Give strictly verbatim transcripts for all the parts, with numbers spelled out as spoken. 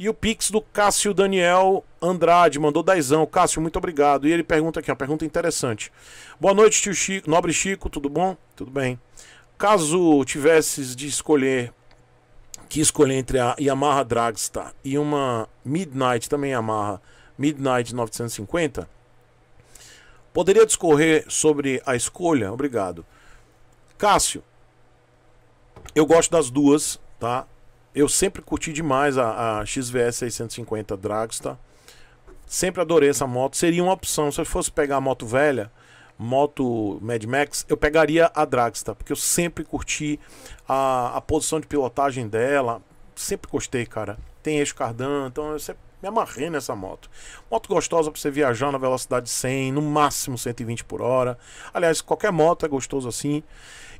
E o Pix do Cássio Daniel Andrade mandou dezão. Cássio, muito obrigado. E ele pergunta aqui, uma pergunta interessante. Boa noite, tio Chico, nobre Chico, tudo bom? Tudo bem. Caso tivesses de escolher, que escolher entre a Yamaha Dragster e uma Midnight, também Yamaha, Midnight novecentos e cinquenta, poderia discorrer sobre a escolha? Obrigado. Cássio, eu gosto das duas, tá? Eu sempre curti demais a, a X V S seiscentos e cinquenta Dragster. Sempre adorei essa moto. Seria uma opção. Se eu fosse pegar a moto velha, moto Mad Max, eu pegaria a Dragster, porque eu sempre curti a, a posição de pilotagem dela. Sempre gostei, cara. Tem eixo cardan, então eu sempre me amarrei nessa moto. Moto gostosa para você viajar na velocidade cem, no máximo cento e vinte por hora. Aliás, qualquer moto é gostoso assim.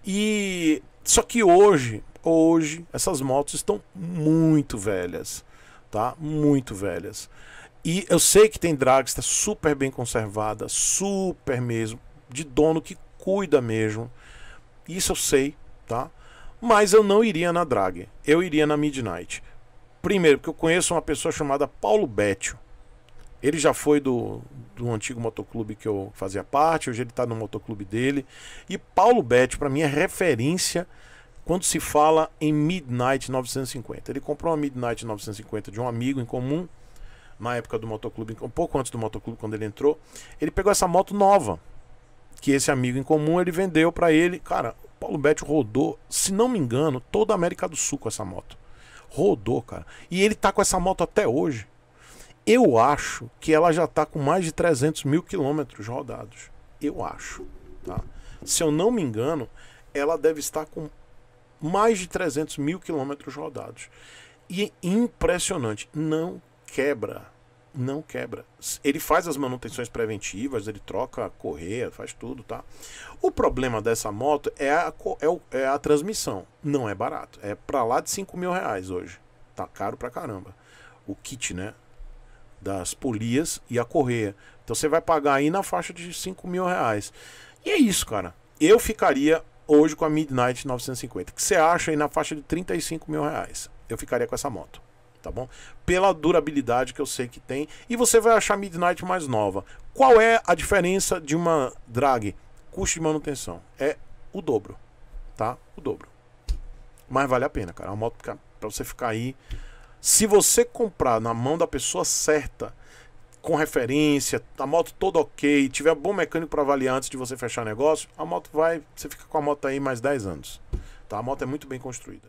E só que hoje... Hoje, essas motos estão muito velhas, tá? Muito velhas. E eu sei que tem Dragster super bem conservada, super mesmo, de dono que cuida mesmo. Isso eu sei, tá? Mas eu não iria na Drag, eu iria na Midnight. Primeiro, porque eu conheço uma pessoa chamada Paulo Bétio. Ele já foi do, do antigo motoclube que eu fazia parte, hoje ele tá no motoclube dele. E Paulo Bétio, pra mim, é referência... Quando se fala em Midnight novecentos e cinquenta, ele comprou uma Midnight novecentos e cinquenta de um amigo em comum, na época do motoclube, um pouco antes do motoclube, quando ele entrou, ele pegou essa moto nova, que esse amigo em comum, ele vendeu pra ele. Cara, o Paulo Bétio rodou, se não me engano, toda a América do Sul com essa moto. Rodou, cara. E ele tá com essa moto até hoje. Eu acho que ela já tá com mais de trezentos mil quilômetros rodados. Eu acho, tá? Se eu não me engano, ela deve estar com mais de trezentos mil quilômetros rodados. E é impressionante. Não quebra. Não quebra. Ele faz as manutenções preventivas, ele troca a correia, faz tudo, tá? O problema dessa moto é a, é, é a transmissão. Não é barato. É pra lá de cinco mil reais hoje. Tá caro pra caramba. O kit, né? Das polias e a correia. Então você vai pagar aí na faixa de cinco mil reais. E é isso, cara. Eu ficaria... hoje com a Midnight novecentos e cinquenta, que você acha aí na faixa de trinta e cinco mil reais. Eu ficaria com essa moto, tá bom? Pela durabilidade que eu sei que tem. E você vai achar Midnight mais nova. Qual é a diferença de uma drag? Custo de manutenção. É o dobro, tá? O dobro. Mas vale a pena, cara. É uma moto pra você ficar aí. Se você comprar na mão da pessoa certa, com referência, a moto toda ok, tiver bom mecânico para avaliar antes de você fechar negócio, a moto vai, você fica com a moto aí mais dez anos, tá? A moto é muito bem construída.